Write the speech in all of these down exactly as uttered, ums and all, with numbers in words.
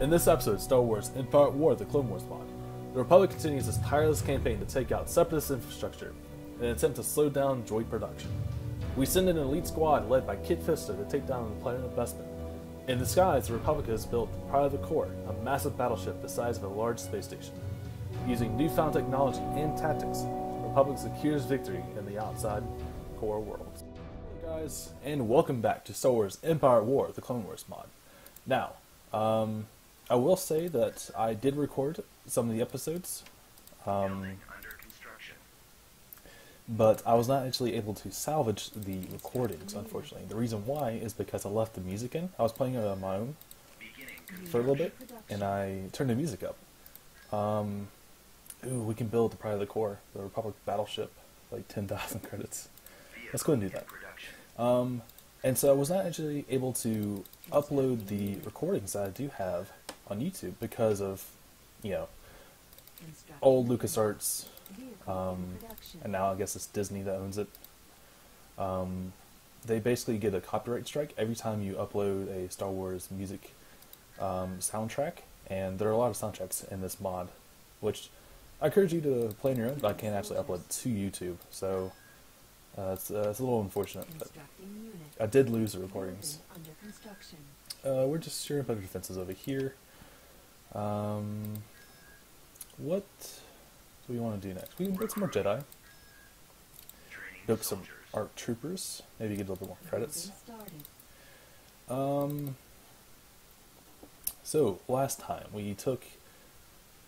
In this episode, Star Wars, Empire at War, The Clone Wars mod, the Republic continues its tireless campaign to take out Separatist infrastructure in an attempt to slow down droid production. We send an elite squad led by Kit Fisto to take down the planet of Bespin. In the skies, the Republic has built the Pride of the Core, a massive battleship the size of a large space station. Using newfound technology and tactics, the Republic secures victory in the outside core world. Hey guys, and welcome back to Star Wars Empire at War, the Clone Wars mod. Now, um, I will say that I did record some of the episodes, um, but I was not actually able to salvage the recordings, unfortunately. The reason why is because I left the music in. I was playing it on my own for a little bit, and I turned the music up. Um, ooh, we can build the Pride of the Core, the Republic battleship, like ten thousand credits. Let's go and do that. Um, and so I was not actually able to upload the recordings that I do have on YouTube because of, you know, old LucasArts, um, and now I guess it's Disney that owns it. Um, they basically get a copyright strike every time you upload a Star Wars music um, soundtrack. And there are a lot of soundtracks in this mod, which I encourage you to play on your own, but I can't actually upload it to YouTube, so uh, it's, uh, it's a little unfortunate, but I did lose the recordings. Uh, we're just securing better defenses over here. Um, what do we want to do next? We can build some more Jedi, build some ARC Troopers, maybe get a little bit more credits. Um... So, last time, we took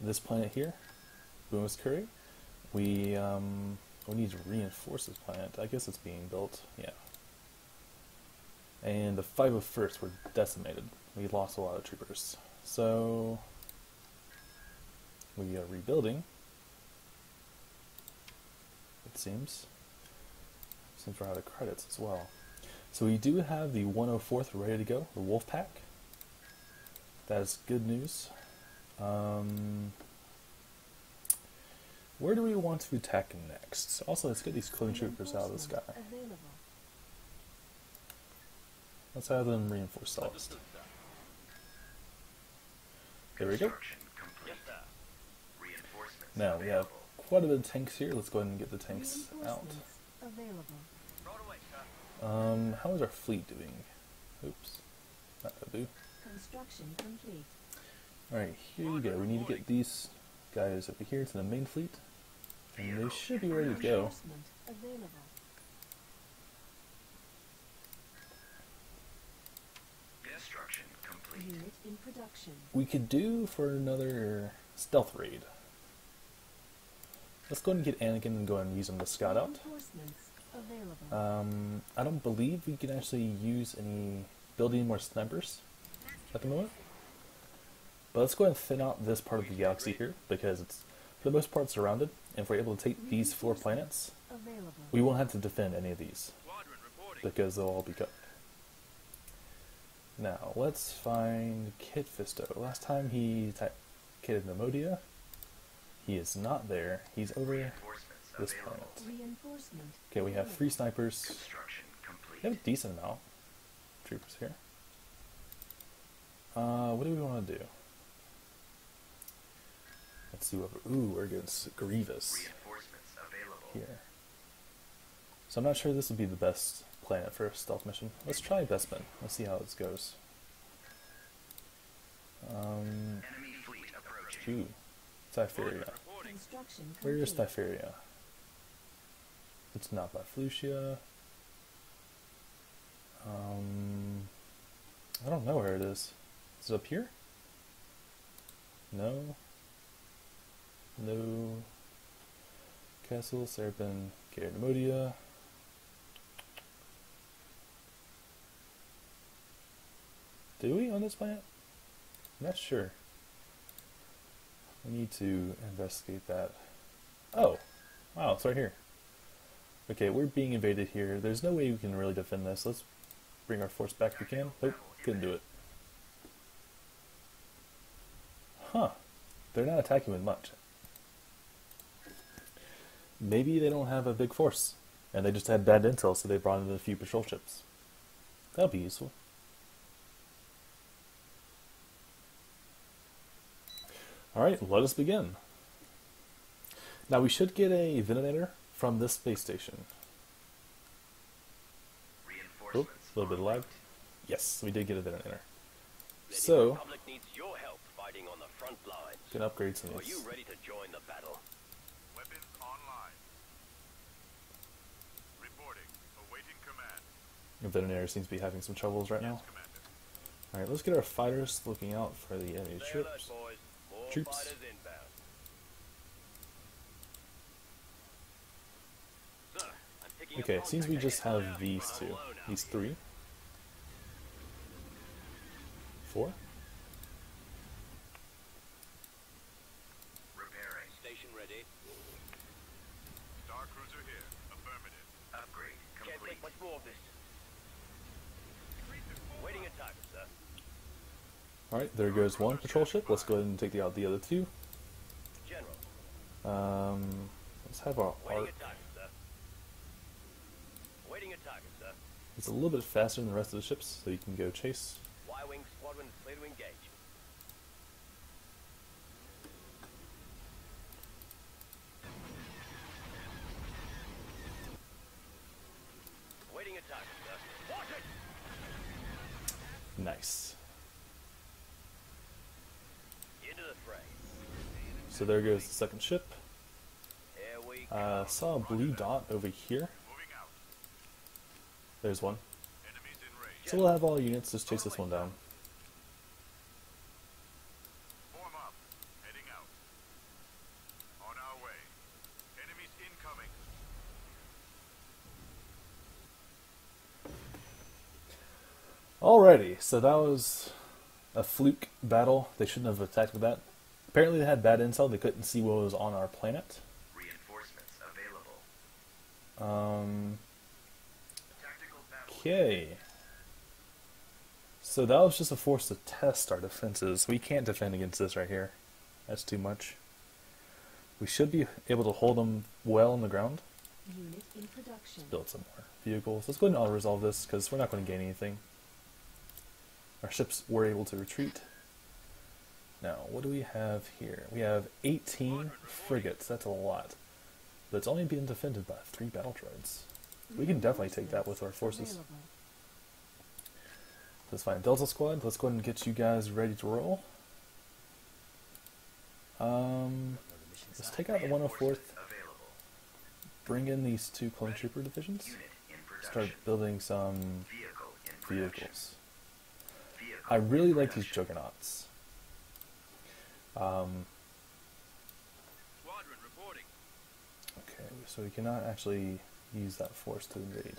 this planet here, Boomas Curry. We, um, we need to reinforce this planet. I guess it's being built, yeah. And the five oh first were decimated. We lost a lot of troopers. So, we are rebuilding, it seems. Seems we're out of credits as well. So we do have the one oh fourth ready to go, the Wolf Pack. That is good news. Um, where do we want to attack next? Also, let's get these clone troopers out of the sky. Available. Let's have them reinforce themselves. There we go. Now, we have quite a bit of tanks here. Let's go ahead and get the tanks out. Um, how is our fleet doing? Oops. Not that boo. Construction complete. Alright, here you go. We need to get these guys over here to the main fleet. And they should be ready to go. Destruction complete. Unit in production. We could do for another stealth raid. Let's go ahead and get Anakin and go ahead and use him to scout out. Um, I don't believe we can actually use any, build any more snipers at the moment, but let's go ahead and thin out this part of the galaxy here, because it's for the most part surrounded, and if we're able to take these four planets, we won't have to defend any of these because they'll all be covered. Now let's find Kit Fisto. Last time he typed Cato Neimoidia. He is not there. He's over this planet. Okay, we have three snipers. We have a decent amount of troopers here. Uh, what do we want to do? Let's see what we're, ooh, we're against Grievous here. So I'm not sure this would be the best planet for a stealth mission. Let's try Bespin. Let's see how this goes. Um, ooh, Typheria. Where is Typheria? It's not by Felucia. Um... I don't know where it is. Is it up here? No. No. Castle, Serpent, Cato Neimoidia. Do we own this planet? I'm not sure. We need to investigate that. Oh! Wow, it's right here. Okay, we're being invaded here. There's no way we can really defend this. Let's bring our force back if we can. Nope. Couldn't do it. Huh. They're not attacking with much. Maybe they don't have a big force, and they just had bad intel, so they brought in a few patrol ships. That'll be useful. Alright, let us begin. Now we should get a Venator from this space station. Oops, a little bit of lag. Yes, we did get a Venator. So, gonna upgrade some of these. Are you ready to join the battle? Weapons online. Reporting, awaiting command. The Venator seems to be having some troubles right now. All right, let's get our fighters looking out for the enemy troops. Troops. Okay, it seems we just have these two, these three, four. Alright, there goes one patrol ship. Let's go ahead and take out the, the other two. Um, let's have our A R C. It's a little bit faster than the rest of the ships, so you can go chase. Nice. So there goes the second ship. I uh, saw a blue dot over here. There's one. So we'll have all units just chase this one down. Alrighty, so that was a fluke battle. They shouldn't have attacked with that. Apparently they had bad intel. They couldn't see what was on our planet. Reinforcements available. Um. Okay. So that was just a force to test our defenses. We can't defend against this right here. That's too much. We should be able to hold them well on the ground. Unit in production. Let's build some more vehicles. Let's go ahead and auto-resolve this because we're not going to gain anything. Our ships were able to retreat. Now, what do we have here? We have eighteen frigates. That's a lot. But it's only being defended by three battle droids. We can definitely take that with our forces. Let's find Delta Squad. Let's go ahead and get you guys ready to roll. Um, let's take out the one oh fourth. Bring in these two clone trooper divisions. Start building some vehicles. I really like these juggernauts. Um, okay, so we cannot actually use that force to invade.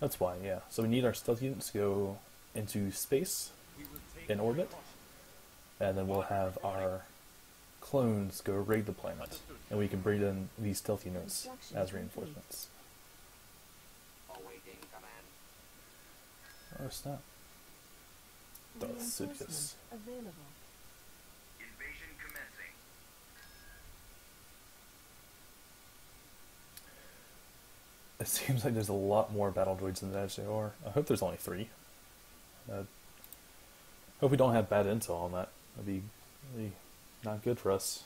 That's why, yeah. So we need our stealth units to go into space, in orbit, and then we'll have our clones go raid the planet, and we can bring in these stealth units as reinforcements. Oh snap. Darth Sidious. Invasion commencing. It seems like there's a lot more battle droids than there actually are. I hope there's only three. I uh, hope we don't have bad intel on that. That'd be really not good for us.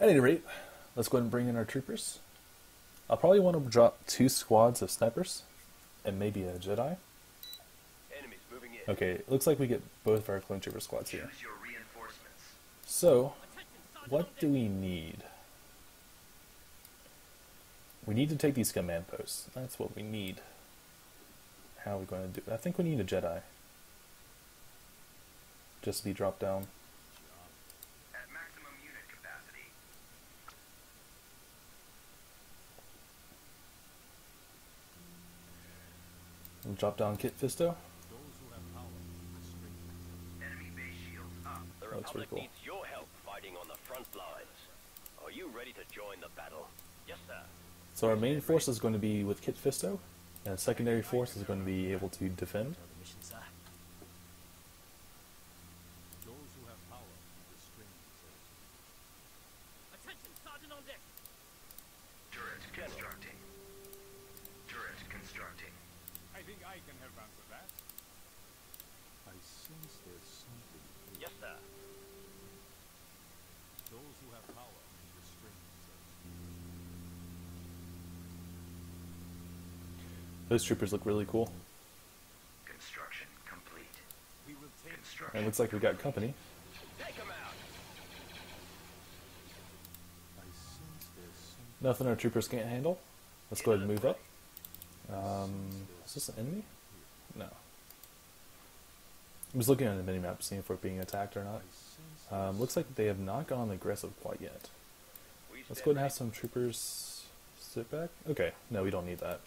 At any rate, let's go ahead and bring in our troopers. I'll probably want to drop two squads of snipers and maybe a Jedi. Okay, it looks like we get both of our clone trooper squads here. So, what do we need? We need to take these command posts. That's what we need. How are we going to do it? I think we need a Jedi. Just to be dropped down. At maximum unit capacity. We'll drop down Kit Fisto. That's pretty cool. Needs your help fighting on the front lines. Are you ready to join the battle? Yes, sir. So our main force is going to be with Kit Fisto, and secondary force is going to be able to defend. Attention, Sergeant on deck. Turret constructing. Turret constructing. I think I can help answer that. I sense there's something. Yes, sir. Those who have power may restrain themselves. Those troopers look really cool. Construction complete. We will take construction. It looks like we got company. Take them out. I sense there's something. Nothing our troopers can't handle. Let's go ahead and move up. Um, is this an enemy? No. I'm just looking on the minimap, seeing if we're being attacked or not. Um, looks like they have not gone aggressive quite yet. Let's go ahead and have some troopers sit back. Okay, no, we don't need that.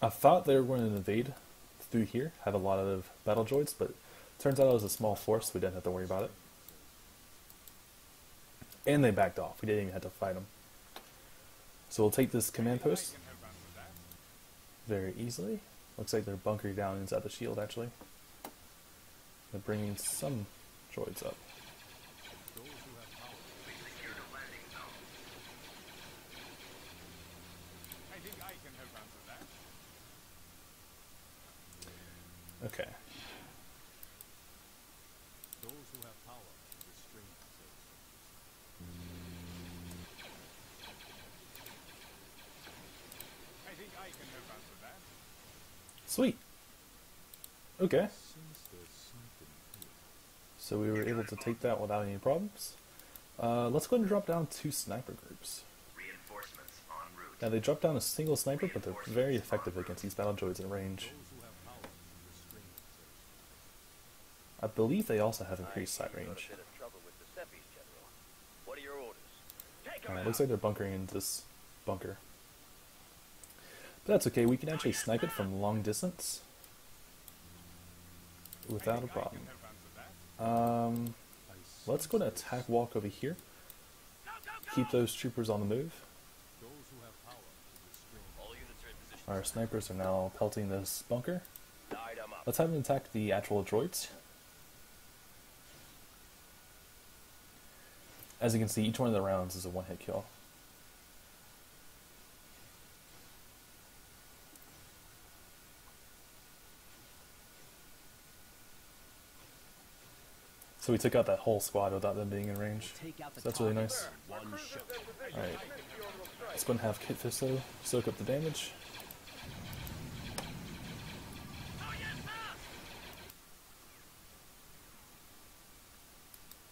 I thought they were going to invade through here, have a lot of battle droids, but turns out it was a small force, so we didn't have to worry about it. And they backed off, we didn't even have to fight them. So we'll take this command post very easily. Looks like they're bunkered down inside the shield, actually. They're bringing some droids up. Okay. Sweet. Okay. So we were able to take that without any problems. Uh, let's go ahead and drop down two sniper groups. Now they drop down a single sniper, but they're very effective against these battle droids in range. I believe they also have increased sight range. Alright, looks like they're bunkering in this bunker. But that's okay, we can actually snipe it from long distance without a problem. Um, let's go to attack walk over here. Keep those troopers on the move. Our snipers are now pelting this bunker. Let's have them attack the actual droids. As you can see, each one of the rounds is a one-hit kill. So we took out that whole squad without them being in range. So that's really nice. Alright. Let's go and have Kit Fisto soak up the damage.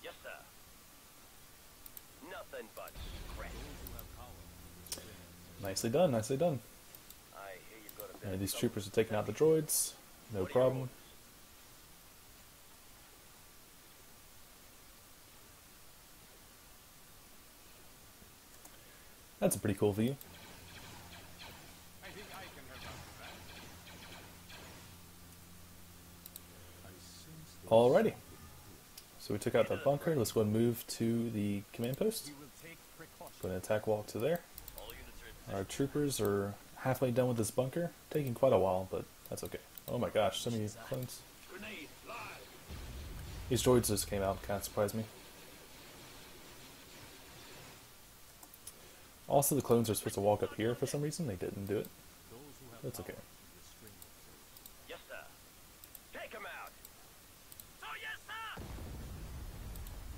Yes, sir. Nothing but scratch. Nicely done, nicely done. And these troopers are taking out the droids. No problem. That's a pretty cool view. Alrighty. So we took out that bunker. Let's go and move to the command post. Go and attack walk to there. Our troopers are halfway done with this bunker. Taking quite a while, but that's okay. Oh my gosh, so many clones. These droids just came out. Kind of surprised me. Also, the clones are supposed to walk up here for some reason. They didn't do it. That's okay. Yes, sir. Take them out. Oh, yes,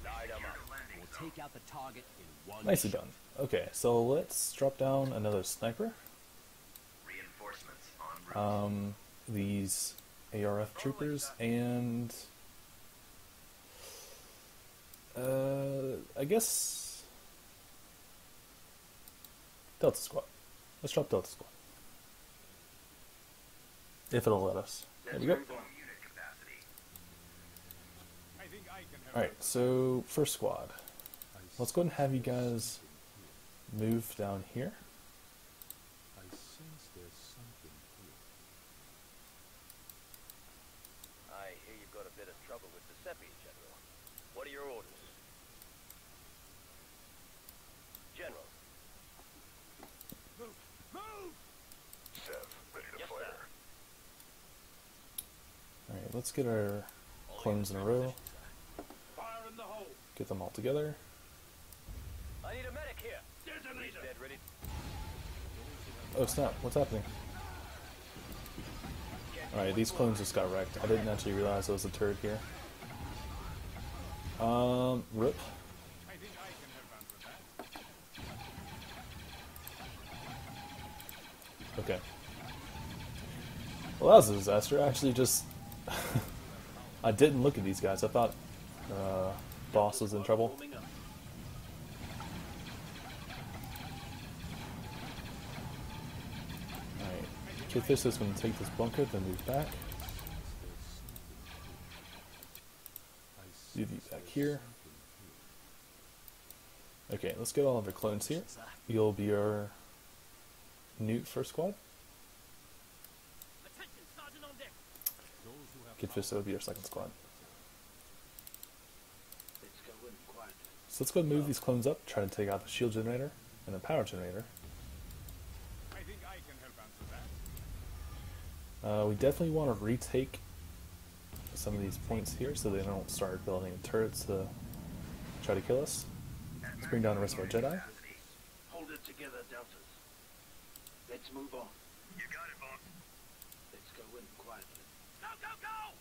sir. Light them up. We'll take out the target in one. Nicely done. Okay, so let's drop down another sniper. Reinforcements on route. Um, these A R F troopers and uh, I guess. Delta Squad. Let's drop Delta Squad. If it'll let us. There we go. Alright, so first squad. Let's go ahead and have you guys move down here. I hear you've got a bit of trouble with the Seppi, General. What are your orders? General. Alright, let's get our clones in a row. Get them all together. Oh snap, what's happening? Alright, these clones just got wrecked. I didn't actually realize there was a turret here. Um, rip. Okay. Well, that was a disaster. I actually just... I didn't look at these guys. I thought uh, boss was in trouble. Kit Fisto is going to take this bunker, then move back. Do these back here. Okay, let's get all of our clones here. You'll be our new first squad. Kit Fisto will be our second squad. So let's go move these clones up, try to take out the shield generator and the power generator. Uh, we definitely want to retake some of these points here so they don't start building turrets to try to kill us. Let's bring down the rest of our Jedi. Hold it together, Deltas. Let's move on. You got it, boss. Let's go in quietly. Go, go, go!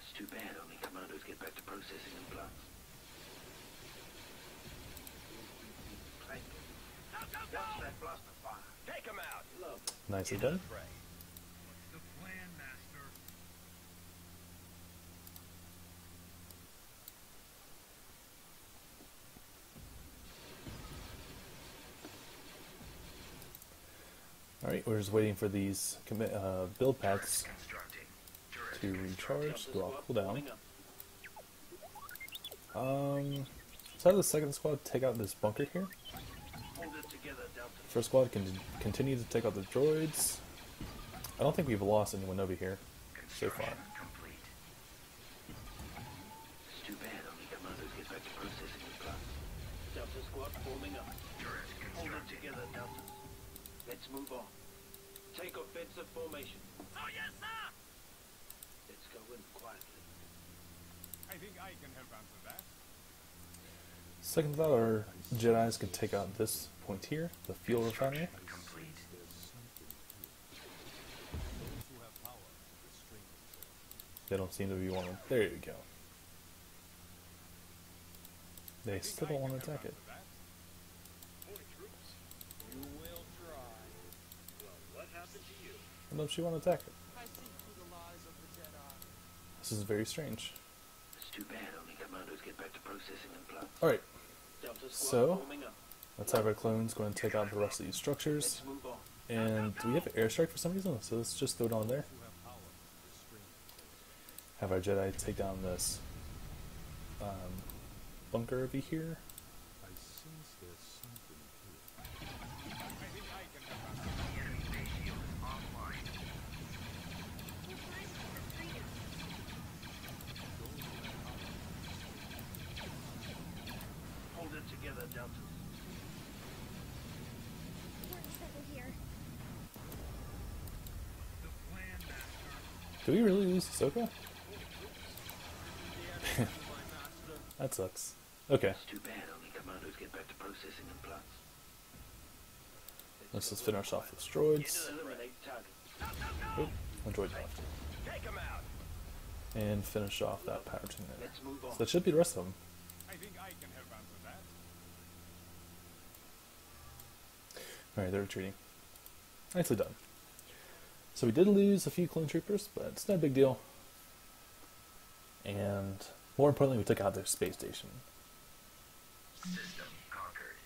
It's too bad. Get back to processing and plants. Nicely done. Alright, we're just waiting for these commit, uh, build paths to recharge, they're all cooldown. Um, let's have the second squad take out this bunker here. First squad can continue to take out the droids. I don't think we've lost anyone over here so far. It's too bad only commandos get back to processing the plans. Delta squad forming up. Hold it together, Delta. Let's move on. Take offensive formation. Oh yes, sir! Let's go in quietly. I think I can help answer that. Second thought, our Jedi's could take out this point here, the fuel refinery. They don't seem to be wanting. There you go. They still don't want to attack it. Why don't she want to attack it? This is very strange. Too bad only commandos get back to processing and plants. Alright, so let's have our clones go and take out the rest of these structures. And do we have an airstrike for some reason? So let's just throw it on there. Have our Jedi take down this um, bunker over here. Do we really lose Ahsoka? That sucks. Okay. It's too bad only commandos get back to processing and plants. Let's just finish off with droids. Oh, a droid left. And finish off that power generator. So that should be the rest of them. Alright, they're retreating. Nicely done. So we did lose a few clone troopers, but it's no big deal. And more importantly, we took out their space station. System conquered.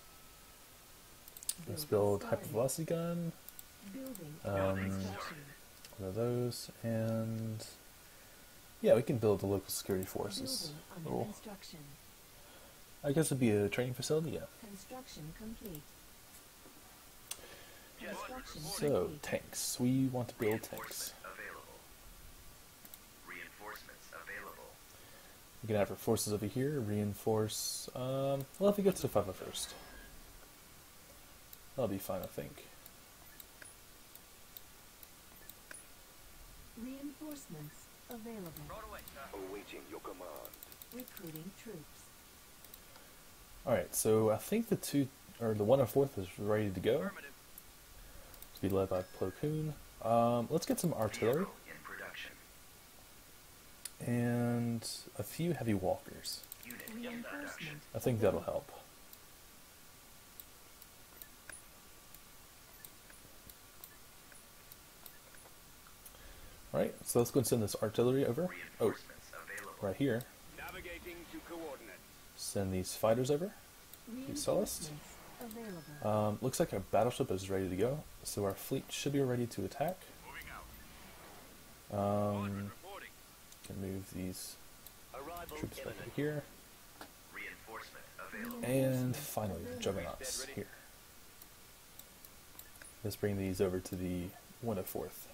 Let's build hypervelocity gun. Um, one of those, and yeah, we can build the local security forces. Little, I guess it'd be a training facility. Yeah. Construction complete. So, tanks. We want to build tanks. Reinforcements available. We can have our forces over here. Reinforce. Um, well, if we go to the five oh first. That'll be fine, I think. Reinforcements available. Awaiting your command. Recruiting troops. Alright, so I think the two or the one oh fourth is ready to go. To be led by Plo Koon. Um, let's get some artillery. And a few heavy walkers. I think that'll help. Alright, so let's go and send this artillery over. Oh, right here. Send these fighters over. These Celeste. Um, looks like our battleship is ready to go, so our fleet should be ready to attack. Um, can move these troops over here. And finally, the juggernauts here. Let's bring these over to the one oh fourth.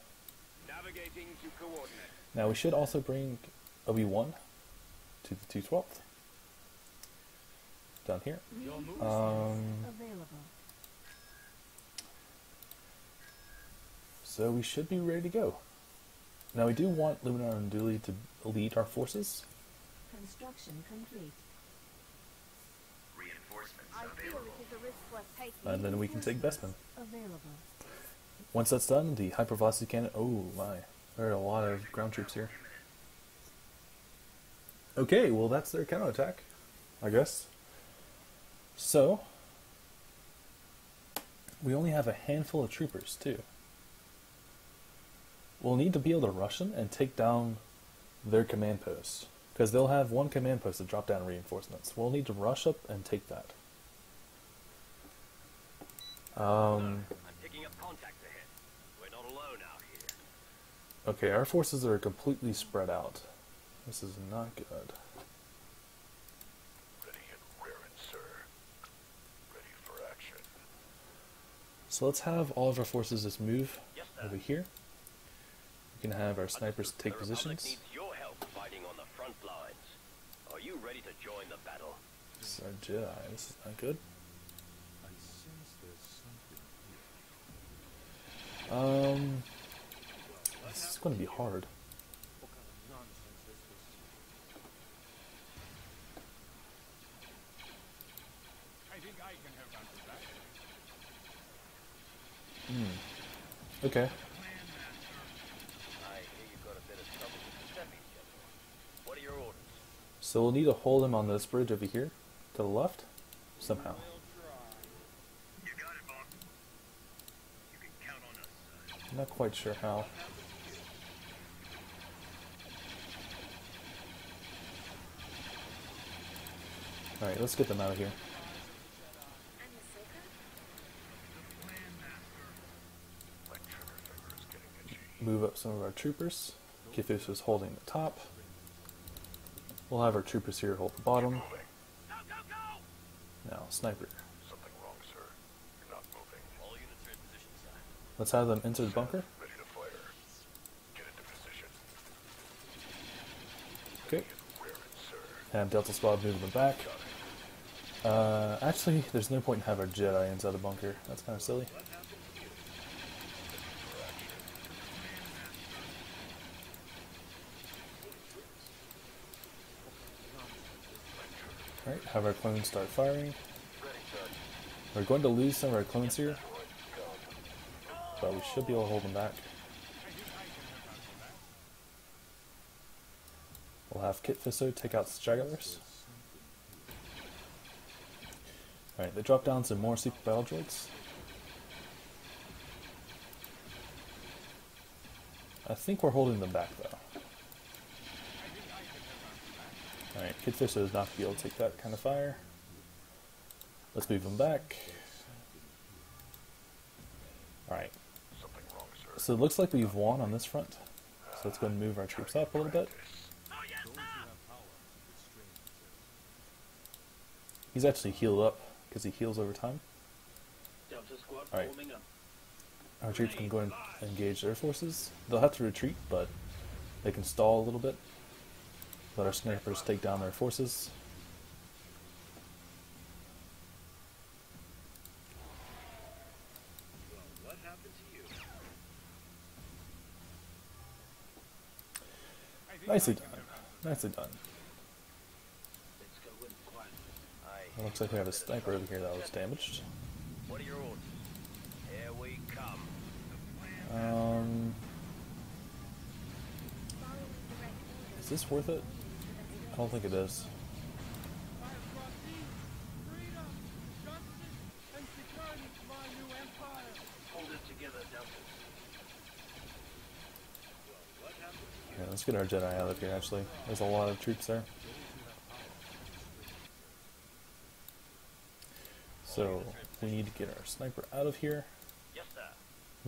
Now we should also bring Obi-Wan to the two twelfth. Down here. Um, so we should be ready to go. Now we do want Luminar and Dooley to lead our forces. Construction complete. Reinforcements available. And then we can take Bespin. Available. Once that's done, the hypervelocity cannon. Oh my! There are a lot of ground troops here. Okay, well that's their counterattack, I guess. So, we only have a handful of troopers, too. We'll need to be able to rush them and take down their command posts, because they'll have one command post to drop down reinforcements. We'll need to rush up and take that. Um, okay, our forces are completely spread out. This is not good. So let's have all of our forces just move yes, over here. We can have our snipers take the positions. Needs your help fighting on the front lines. Are you ready to join the battle? This is our Jedi. This is not good. I sense there's something here. Um, this is going to be hard. Hmm. Okay. So we'll need to hold him on this bridge over here, to the left, somehow. I'm not quite sure how. Alright, let's get them out of here. Move up some of our troopers. Kit Fisto is holding the top. We'll have our troopers here hold the bottom. Now, sniper. Something wrong, sir. You're not moving. All units are in position, sir. Let's have them enter the bunker. Ready to fire. Get into position. Okay. Have Delta Squad move them back. Uh, actually, there's no point in having our Jedi inside the bunker. That's kind of silly. Alright, have our clones start firing. We're going to lose some of our clones here, but we should be able to hold them back. We'll have Kit Fisto take out stragglers. Alright, they drop down some more super battle droids. I think we're holding them back though. Alright, Kit Fisto does not be able to take that kind of fire. Let's move him back. Alright. So it looks like we've won on this front. So let's go ahead and move our troops up a little bit. He's actually healed up, because he heals over time. Alright. Our troops can go and engage their forces. They'll have to retreat, but they can stall a little bit. Let our snipers take down their forces. What happened to you? Nicely done. Nicely done. Looks like we have a sniper over here that was damaged. What are your orders? Here we come. Um, is this worth it? I don't think it is. Yeah, let's get our Jedi out of here, actually. There's a lot of troops there. So, we need to get our sniper out of here. Yes, sir.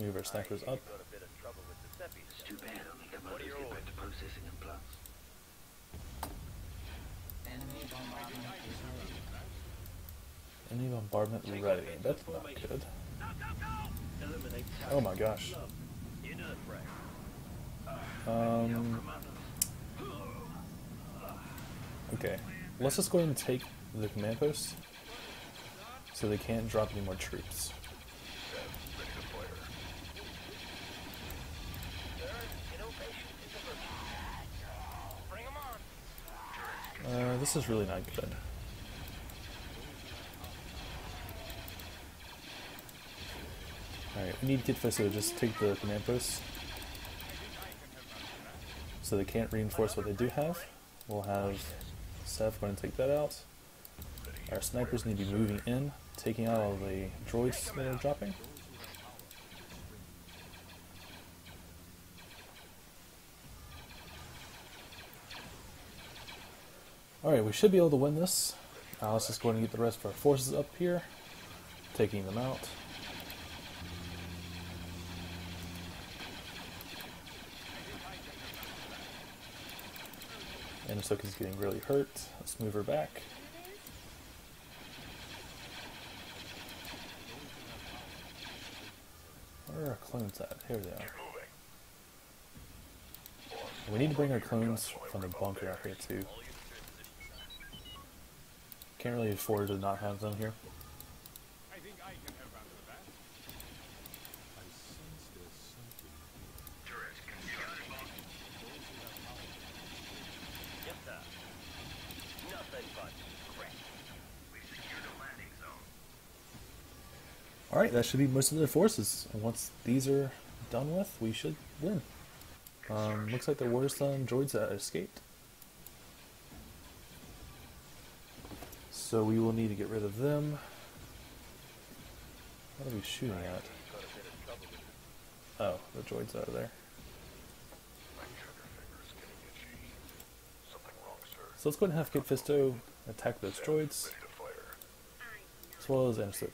Move our snipers up. It's too bad only commanders get back to processing and plants. Enemy bombardment ready. That's not good. Oh my gosh. Um, okay, let's just go ahead and take the command post so they can't drop any more troops. Uh, this is really not good. Alright, we need Kit Fisto to just take the command post so they can't reinforce what they do have. We'll have Seth go and take that out. Our snipers need to be moving in, taking out all the droids that are dropping. Alright, we should be able to win this. Now let's just go ahead and get the rest of our forces up here, taking them out. And Ahsoka's getting really hurt. Let's move her back. Where are our clones at? Here they are. We need to bring our clones from the bunker out here too. Can't really afford to not have them here. Alright, that should be most of their forces, and once these are done with, we should win. Um, looks like there were some droids that escaped. So we will need to get rid of them. What are we shooting at? Oh, the droids out of there. So let's go ahead and have Kit Fisto attack those droids, as well as Ahsoka.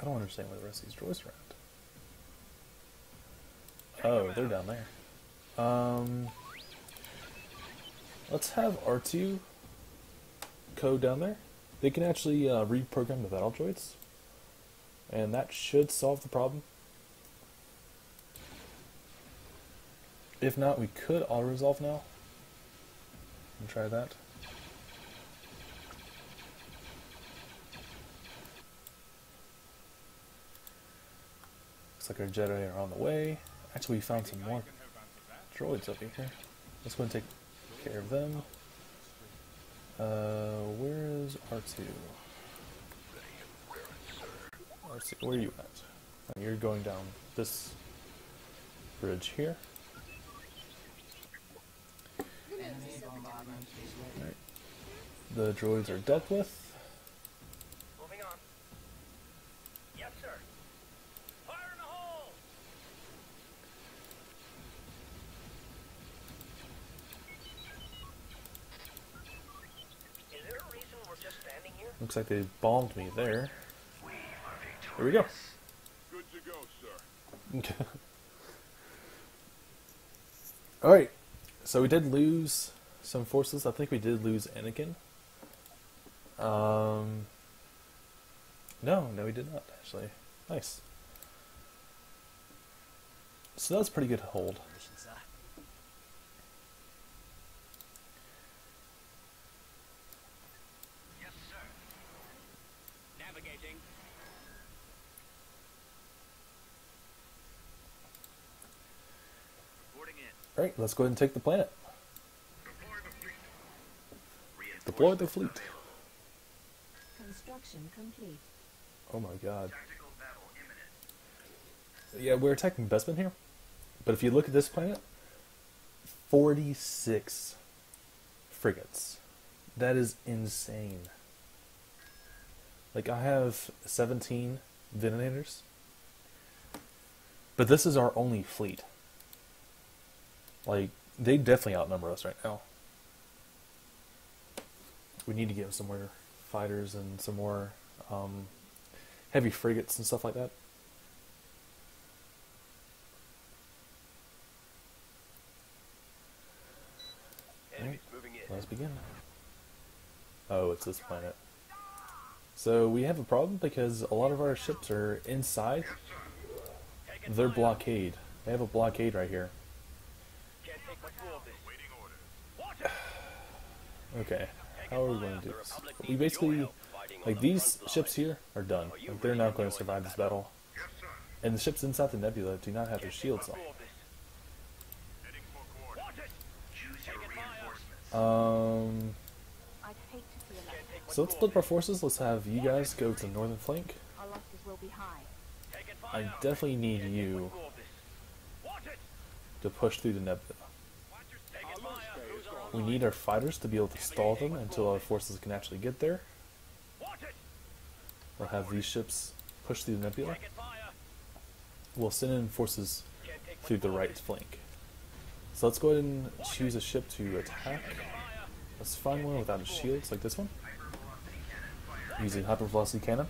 I don't understand where the rest of these droids are at. Oh, they're down there. Um, let's have R two go down there. They can actually uh, reprogram the battle droids, and that should solve the problem. If not, we could auto-resolve now and try that. Looks like our Jedi are on the way. Actually, we found some more droids up here. Let's go and take care of them. Uh, where is R two? R two, where are you at? Oh, you're going down this bridge here. Right. The droids are dealt with. Looks like they bombed me there. Here we go. Good to go, sir. Alright, so we did lose some forces. I think we did lose Anakin. Um, no, no we did not, actually. Nice. So that was a pretty good hold. Alright, let's go ahead and take the planet. Deploy the Deploy the fleet. Construction complete. Oh my god. Yeah, we're attacking Bespin here. But if you look at this planet, forty-six frigates. That is insane. Like, I have seventeen Venators. But this is our only fleet. Like, they definitely outnumber us right now. We need to get some more fighters and some more um, heavy frigates and stuff like that. Right. Let's begin. Oh, it's this planet. So we have a problem because a lot of our ships are inside their blockade. They have a blockade right here. Okay, how are we going to do this? We basically, like, these ships here are done. Like, they're not going to survive this battle. And the ships inside the nebula do not have their shields on. Um... So let's split our forces. Let's have you guys go to the northern flank. I definitely need you to push through the nebula. We need our fighters to be able to stall them until our forces can actually get there. We'll have these ships push through the nebula. We'll send in forces through the right flank. So let's go ahead and choose a ship to attack. Let's find one without a shield, like this one. Using hypervelocity cannon.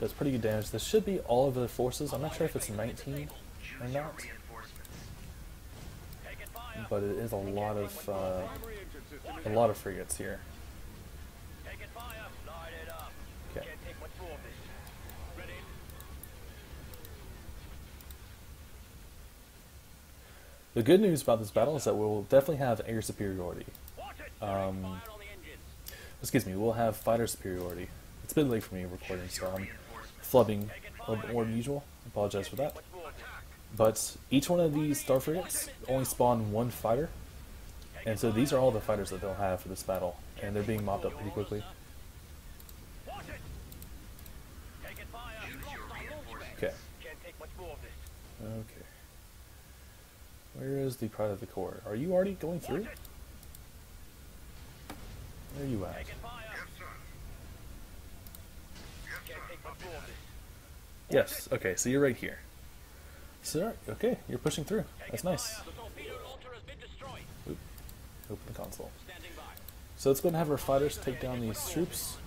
Does pretty good damage. This should be all of the forces. I'm not sure if it's nineteen or not. But it is a lot of uh, a lot of frigates here. Okay. The good news about this battle is that we'll definitely have air superiority. Um, Excuse me, we'll have fighter superiority. It's been late for me recording, so I'm flubbing a little bit more than usual. I apologize for that. But each one of these star frigates only spawn one fighter. And so these are all the fighters that they'll have for this battle. And they're being mopped up pretty quickly. Okay. Okay. Where is the Pride of the Core? Are you already going through? Where are you at? Yes, okay, so you're right here. So, okay, you're pushing through. That's nice. Oop. Open the console. So let's go and have our fighters take down these troops.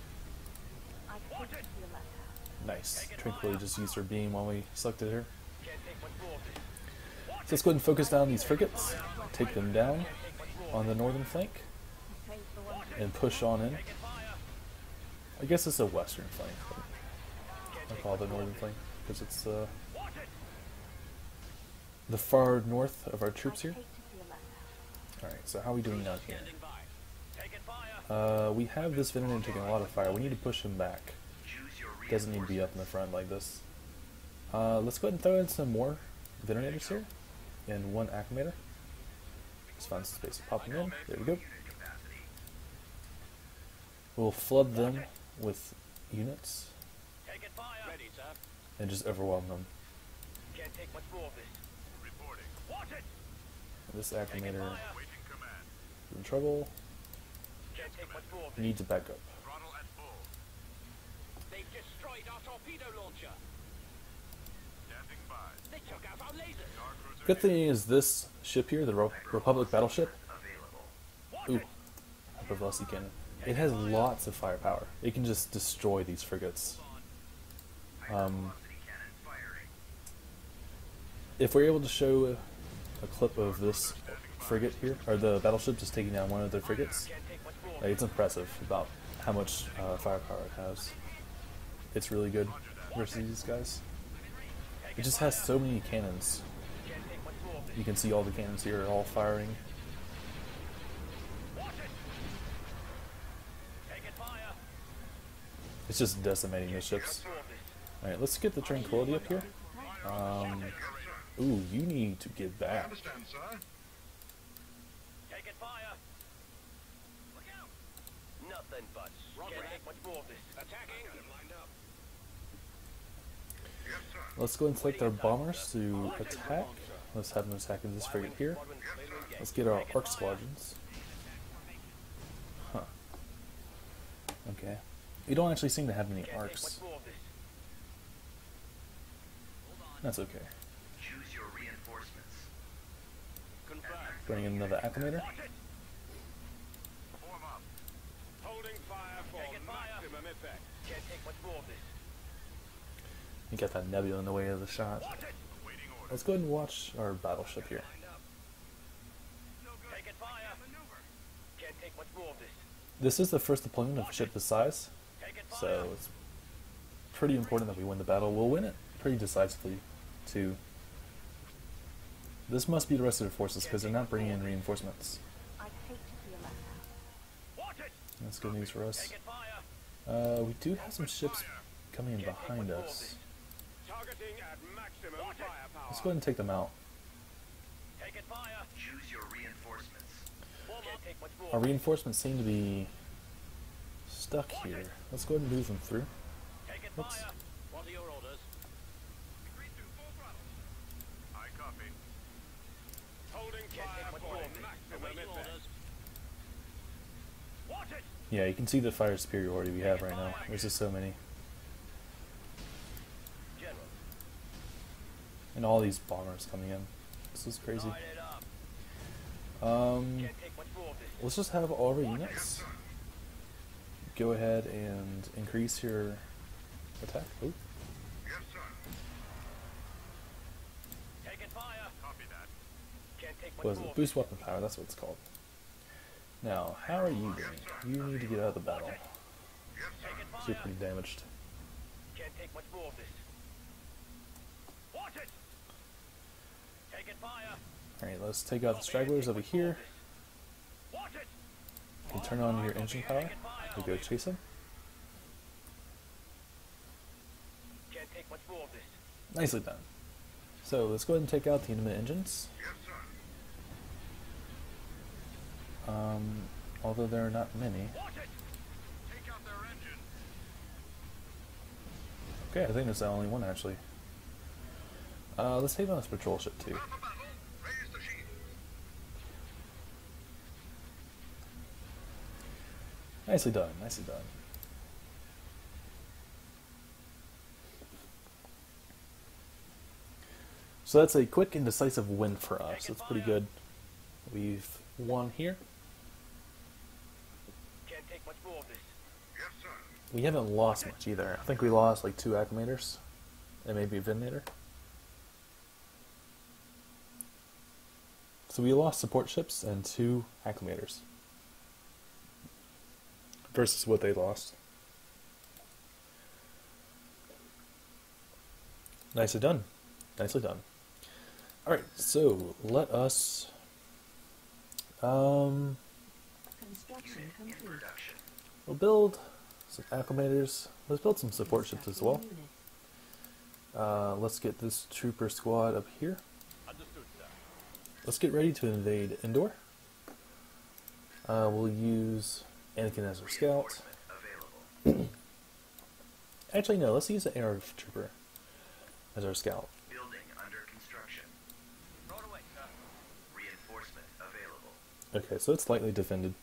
Nice. Tranquility just used her beam while we selected her. So let's go ahead and focus down these frigates, take them down on the northern flank. And push on in. I guess it's a western flank. I call it the northern flank because it's uh, the far north of our troops here. Alright, so how are we doing down here? Uh, we have this Venator taking a lot of fire. We need to push him back. Doesn't need to be up in the front like this. Uh, let's go ahead and throw in some more Venators here. And one Acclimator. Let's find some space to pop him in. There we go. We'll flood them with units and just overwhelm them. This Acclimator is in trouble. Needs a backup. Good thing is this ship here, the Republic battleship. Ooh, hypervelocity cannon. It has lots of firepower. It can just destroy these frigates. Um, if we're able to show a clip of this frigate here, or the battleship just taking down one of their frigates, like, it's impressive about how much uh, firepower it has. It's really good versus these guys. It just has so many cannons. You can see all the cannons here are all firing. It's just decimating the ships. Alright, let's get the Tranquility up here. Um, ooh, you need to get back. Taking fire. Look out. Nothing but can't much more of this. Attacking. I got him lined up. Yes, sir. Let's go and select our bombers to attack. Let's have them attack in this frigate here. Let's get our arc squadrons. Huh. Okay. We don't actually seem to have any arcs. That's okay. Bring in another acclimator. You got that nebula in the way of the shot. Let's go ahead and watch our battleship here. This is the first deployment of a ship this size, so it's pretty important that we win the battle. We'll win it pretty decisively, too. This must be the rest of the forces, because they're not bringing in reinforcements. That's good news for us. Uh, we do have some ships coming in behind us. Let's go ahead and take them out. Our reinforcements seem to be stuck here. Let's go ahead and move them through. Oops. Yeah, you can see the fire superiority we have right now. There's just so many. And all these bombers coming in. This is crazy. Um, let's just have all of our units go ahead and increase your attack. Ooh. What is it? Boost weapon power, that's what it's called. Now, how are you doing? You need to get out of the battle. You're pretty damaged. Can't take much more of this. Watch it. Taking fire. Alright, let's take out the stragglers over here. You can turn on your engine power. We'll go chase them. Can't take much more of this. Nicely done. So let's go ahead and take out the enemy engines. Um, although there are not many. Okay, I think that's the only one actually. Uh, let's take on this patrol ship too. Nicely done, nicely done. So that's a quick and decisive win for us. That's pretty good. We've won here. We haven't lost much either. I think we lost like two acclimators and maybe a Venator. So we lost support ships and two acclimators versus what they lost. Nicely done. Nicely done. Alright, so let us um we'll build some acclimators. Let's build some support ships as well. Uh, let's get this trooper squad up here. Let's get ready to invade Endor. Uh, we'll use Anakin as our scout. Actually no, let's use an A R trooper as our scout. Building under construction. Right away, sir. Reinforcement available. Okay, so it's lightly defended.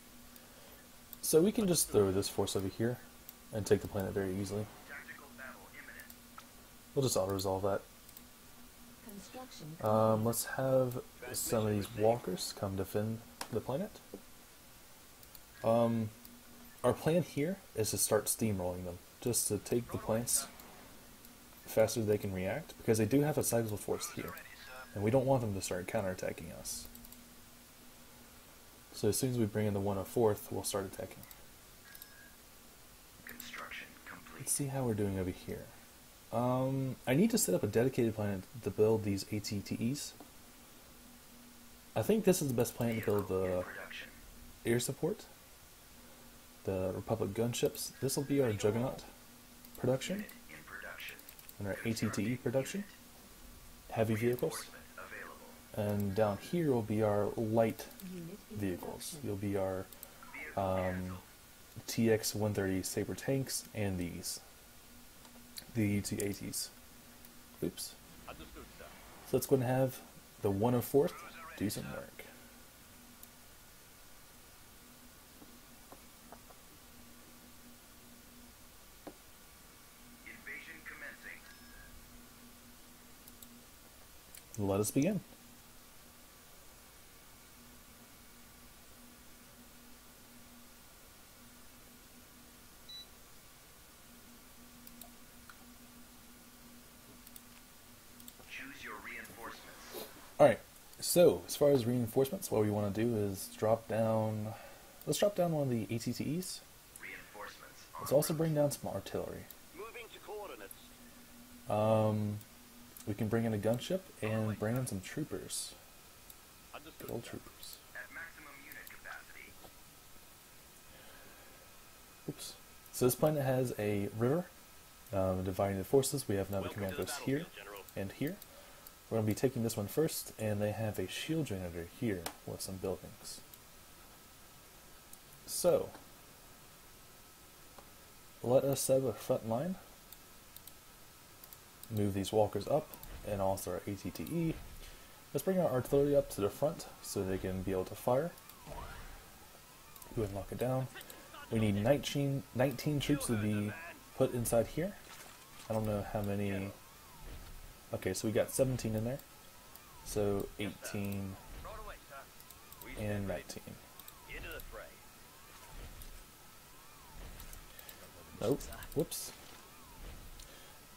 So we can just throw this force over here and take the planet very easily. Tactical battle imminent. We'll just auto-resolve that. Um, let's have some of these walkers come defend the planet. Um, our plan here is to start steamrolling them, just to take the plants faster they can react, because they do have a sizable force here, and we don't want them to start counterattacking us. So as soon as we bring in the one oh fourth, we'll start attacking. Construction complete. Let's see how we're doing over here. Um, I need to set up a dedicated plan to build these A T T Es. I think this is the best plan to build the air support, the Republic gunships. This will be our Juggernaut production and our A T T E production, heavy vehicles, and down here will be our light vehicles. You'll be our um, T X one thirty Saber tanks and these, the A T Ts. Oops. So let's go and have the one oh fourth do some work. Let us begin. Choose your reinforcements. Alright, so as far as reinforcements, what we want to do is drop down. Let's drop down one of the A T T Es. Reinforcements. Let's also bring down some artillery. Moving to coordinates. Um. We can bring in a gunship and bring in some troopers. Good old troopers. At maximum unit capacity. Oops. So this planet has a river, um, dividing the forces. We have another command post here and here. We're going to be taking this one first, and they have a shield generator here with some buildings. So, let us set up a front line. Move these walkers up, and also our A T T E. Let's bring our artillery up to the front so they can be able to fire. Go ahead and lock it down. We need nineteen, nineteen troops to be put inside here. I don't know how many. Okay, so we got seventeen in there. So eighteen and nineteen. Nope. Whoops.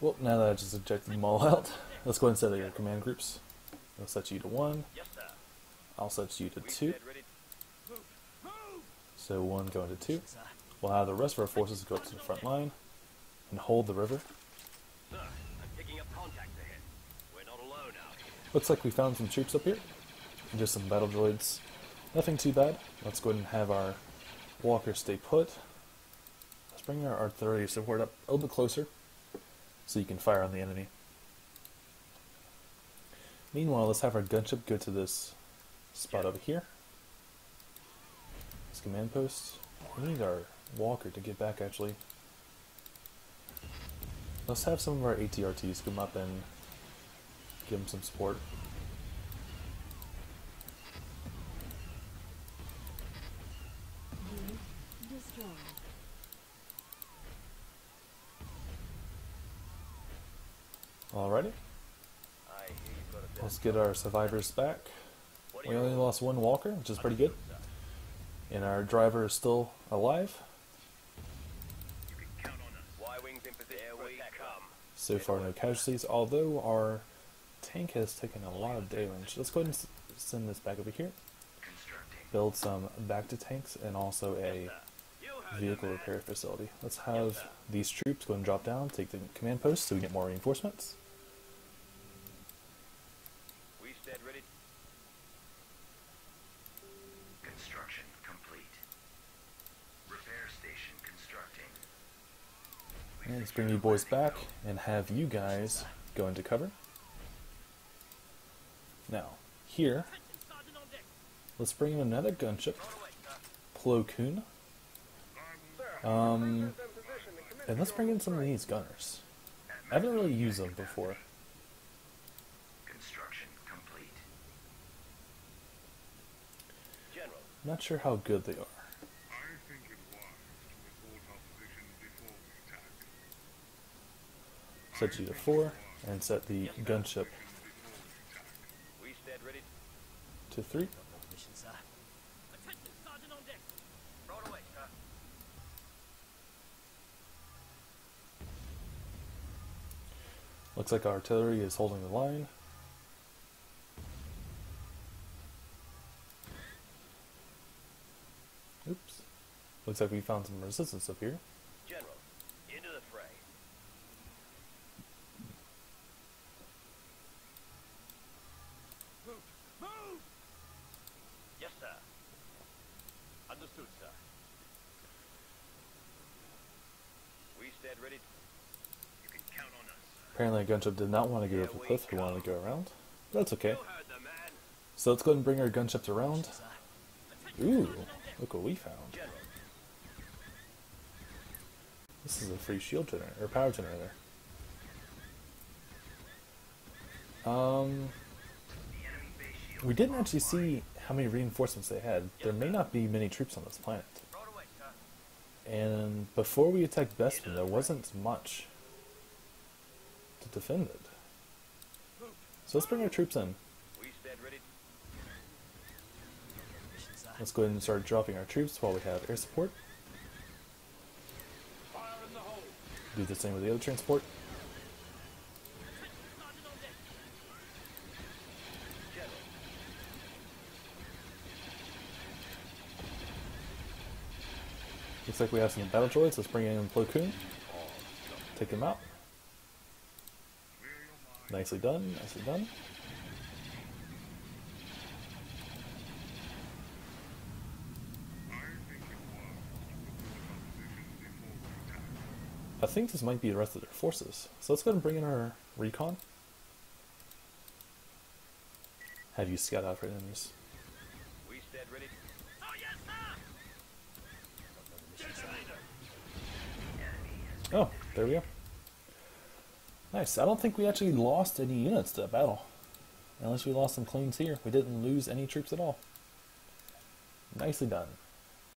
Well, now that I just ejected them all out, let's go ahead and set your command groups. I'll set you to one. I'll set you to two. So one going to two. We'll have the rest of our forces go up to the front line and hold the river. Looks like we found some troops up here. Just some battle droids. Nothing too bad. Let's go ahead and have our walkers stay put. Let's bring our artillery support up a little bit closer, so you can fire on the enemy. Meanwhile, let's have our gunship go to this spot over here. This command post. We need our walker to get back, actually. Let's have some of our A T R Ts come up and give them some support. Alrighty. Let's get our survivors back. We only lost one walker, which is pretty good. And our driver is still alive. So far, no casualties, although our tank has taken a lot of damage. Let's go ahead and send this back over here. Build some back to tanks and also a vehicle repair facility. Let's have these troops go and drop down, take the command post so we get more reinforcements. Construction complete. Repair station constructing. And let's bring you boys back and have you guys go into cover. Now, here, let's bring in another gunship, Plo Koon. Um, and let's bring in some of these gunners. I haven't really used them before. Construction complete. Not sure how good they are. Set you to four and set the gunship to three. Looks like our artillery is holding the line. Oops. Looks like we found some resistance up here. General, into the fray. Move, move. Yes, sir. Understood, sir. We stand ready. You can count on us. Apparently, a gunship did not want to get over the cliff, he wanted to go around. But that's okay. So let's go ahead and bring our gunships around. Ooh, look what we found. This is a free shield generator, or power generator. Um, we didn't actually see how many reinforcements they had. There may not be many troops on this planet. And before we attacked Bespin, there wasn't much to defend it. So let's bring our troops in. Let's go ahead and start dropping our troops while we have air support. Do the same with the other transport. Looks like we have some battle droids. Let's bring in Plo Koon. Take them out. Nicely done, nicely done. I think this might be the rest of their forces. So let's go ahead and bring in our recon. Have you scout out for enemies? Oh, there we go. Nice. I don't think we actually lost any units to that battle. Unless we lost some clones here. We didn't lose any troops at all. Nicely done.